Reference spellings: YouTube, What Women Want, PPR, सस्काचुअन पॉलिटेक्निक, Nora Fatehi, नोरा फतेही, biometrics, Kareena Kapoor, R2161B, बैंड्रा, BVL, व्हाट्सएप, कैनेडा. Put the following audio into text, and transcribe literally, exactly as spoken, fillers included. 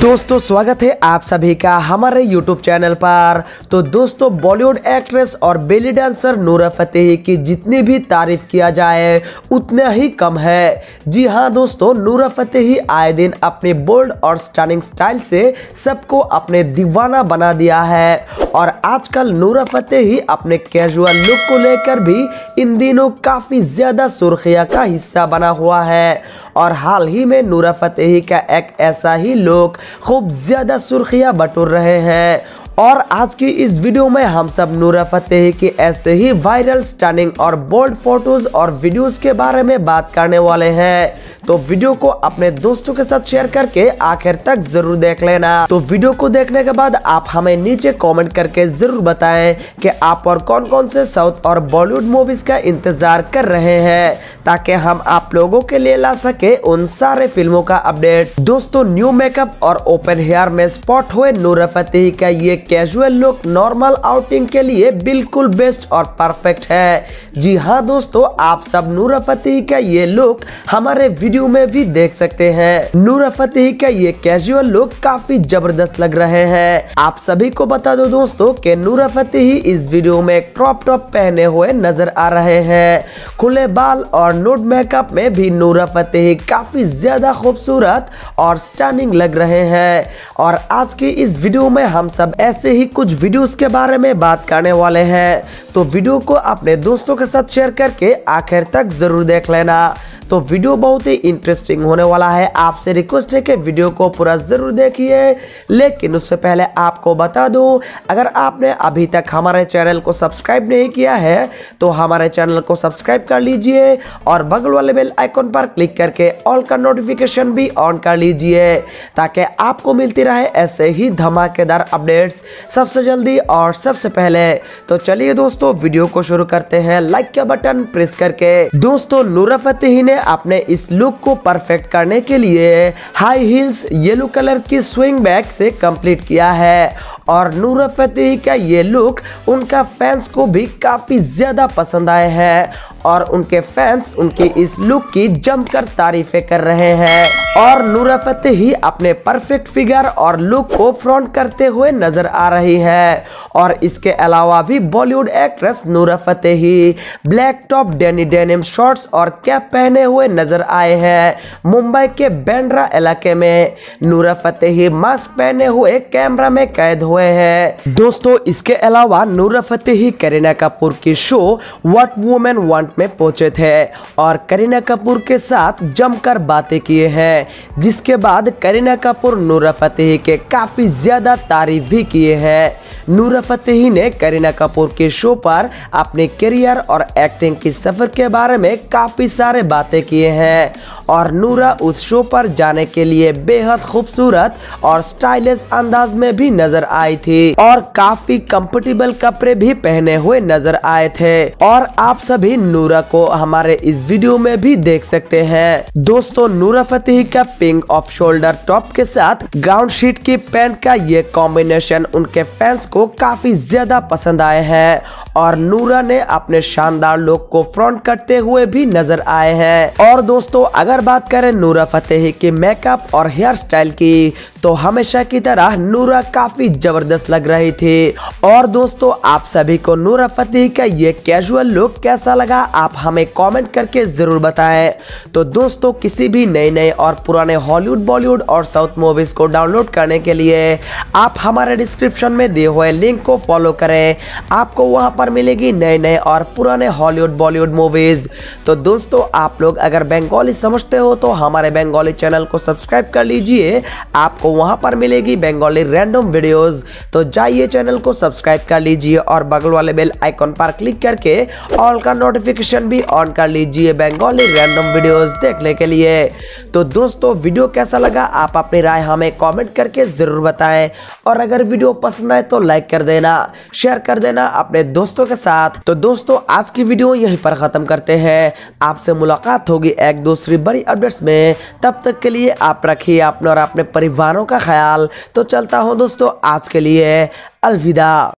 दोस्तों स्वागत है आप सभी का हमारे YouTube चैनल पर। तो दोस्तों बॉलीवुड एक्ट्रेस और बेली डांसर नोरा फतेही की जितनी भी तारीफ किया जाए उतना ही कम है। जी हाँ दोस्तों, नोरा फतेही आए दिन अपने बोल्ड और स्टनिंग स्टाइल से सबको अपने दीवाना बना दिया है और आजकल नोरा फतेही अपने कैजुअल लुक को लेकर भी इन दिनों काफ़ी ज़्यादा सुर्खिया का हिस्सा बना हुआ है। और हाल ही में नोरा फतेही का एक ऐसा ही लुक खूब ज़्यादा सुर्खियाँ बटोर रहे हैं और आज की इस वीडियो में हम सब नोरा फतेही के ऐसे ही वायरल स्टनिंग और बोल्ड फोटोज और वीडियोस के बारे में बात करने वाले हैं। तो वीडियो को अपने दोस्तों के साथ शेयर करके आखिर तक जरूर देख लेना। तो वीडियो को देखने के बाद आप हमें नीचे कमेंट करके जरूर बताएं कि आप और कौन कौन से साउथ और बॉलीवुड मूवीज का इंतजार कर रहे हैं, ताकि हम आप लोगों के लिए ला सके उन सारे फिल्मों का अपडेट। दोस्तों न्यू मेकअप और ओपन हेयर में स्पॉट हुए नोरा फतेही का ये कैजुअल लुक नॉर्मल आउटिंग के लिए बिल्कुल बेस्ट और परफेक्ट है। जी हाँ दोस्तों, आप सब नोरा फतेही का ये लुक हमारे वीडियो में भी देख सकते हैं। नोरा फतेही का ये कैजुअल लुक काफी जबरदस्त लग रहे हैं। आप सभी को बता दो दोस्तों कि नोरा फतेही इस वीडियो में एक क्रॉप टॉप पहने हुए नजर आ रहे हैं। खुले बाल और न्यूड मेकअप में भी नोरा फतेही काफी ज्यादा खूबसूरत और स्टनिंग लग रहे हैं और आज की इस वीडियो में हम सब ऐसे से ही कुछ वीडियोस के बारे में बात करने वाले हैं। तो वीडियो को अपने दोस्तों के साथ शेयर करके आखिर तक जरूर देख लेना। तो वीडियो बहुत ही इंटरेस्टिंग होने वाला है। आपसे रिक्वेस्ट है कि वीडियो को पूरा ज़रूर देखिए, लेकिन उससे पहले आपको बता दूं, अगर आपने अभी तक हमारे चैनल को सब्सक्राइब नहीं किया है तो हमारे चैनल को सब्सक्राइब कर लीजिए और बगल वाले बेल आइकॉन पर क्लिक करके ऑल का नोटिफिकेशन भी ऑन कर लीजिए, ताकि आपको मिलती रहे ऐसे ही धमाकेदार अपडेट्स सबसे जल्दी और सबसे पहले। तो चलिए दोस्तों वीडियो को शुरू करते हैं लाइक का बटन प्रेस करके। दोस्तों नोरा फतेही ने अपने इस लुक को परफेक्ट करने के लिए हाई हील्स येलो कलर की स्विंग बैग से कंप्लीट किया है और नोरा फतेही का ये लुक उनका फैंस को भी काफ़ी ज़्यादा पसंद आए हैं और उनके फैंस उनके इस लुक की जमकर तारीफें कर रहे हैं। और नोरा फतेही अपने परफेक्ट फिगर और लुक को फ्लॉन्ट करते हुए नजर आ रही है। और इसके अलावा भी Bollywood actress नोरा फतेही black top, डेनी डेनिम शॉर्ट्स और कैप पहने हुए नजर आए हैं। मुंबई के बैंड्रा इलाके में नोरा फतेही मास्क पहने हुए कैमरा में कैद हुए हैं। दोस्तों इसके अलावा नोरा फतेही करीना कपूर की शो व्हाट वुमेन वांट में पहुंचे थे और करीना कपूर के साथ जमकर बातें किए हैं, जिसके बाद करीना कपूर नोरा फतेही के काफ़ी ज़्यादा तारीफ भी किए हैं। नोरा फतेही ने करीना कपूर के शो पर अपने करियर और एक्टिंग की सफ़र के बारे में काफ़ी सारे बातें किए हैं और नोरा उस शो पर जाने के लिए बेहद खूबसूरत और स्टाइलिश अंदाज में भी नजर आई थी और काफ़ी कंफर्टेबल कपड़े भी पहने हुए नजर आए थे। और आप सभी नोरा को हमारे इस वीडियो में भी देख सकते हैं। दोस्तों नोरा फतेही का पिंक ऑफ शोल्डर टॉप के साथ गाउन शीट की पैंट का ये कॉम्बिनेशन उनके फैंस को काफी ज्यादा पसंद आए हैं और नोरा ने अपने शानदार लुक को फ्लॉन्ट करते हुए भी नजर आए हैं। और दोस्तों अगर बात करें नोरा फतेही के मेकअप और हेयर स्टाइल की, तो हमेशा की तरह नोरा काफी जबरदस्त लग रही थी। और दोस्तों आप सभी को नोरा फतेही का ये कैजुअल लुक कैसा लगा आप हमें कमेंट करके जरूर बताएं। तो दोस्तों किसी भी नए नए और पुराने हॉलीवुड, बॉलीवुड और साउथ मूवीज को डाउनलोड करने के लिए आप हमारे डिस्क्रिप्शन में दिए हुए लिंक को फॉलो करें। आपको वहां पर मिलेगी नए नए और पुराने हॉलीवुड, बॉलीवुड मूवीज। तो दोस्तों आप लोग अगर बंगाली समझते हो तो हमारे बंगाली चैनल को सब्सक्राइब कर लीजिए, आपको वहां पर मिलेगी बंगाली रैंडम वीडियोज। तो जाइए चैनल को सब्सक्राइब कर लीजिए और बगल वाले बेल आइकॉन पर क्लिक करके ऑल का नोटिफिकेशन भी ऑन कर लीजिए बंगाली रैंडम वीडियोस देखने के लिए। तो दोस्तों वीडियो कैसा लगा आप अपनी राय हमें कमेंट करके जरूर बताएं और अगर वीडियो पसंद आए तो लाइक कर देना, शेयर कर देना अपने दोस्तों के साथ। तो दोस्तों आज की वीडियो यहीं पर खत्म करते हैं। आपसे मुलाकात होगी एक दूसरी बड़ी अपडेट्स में। तब तक के लिए आप रखिए अपने और अपने परिवारों का ख्याल। तो चलता हूँ दोस्तों आज के लिए अलविदा।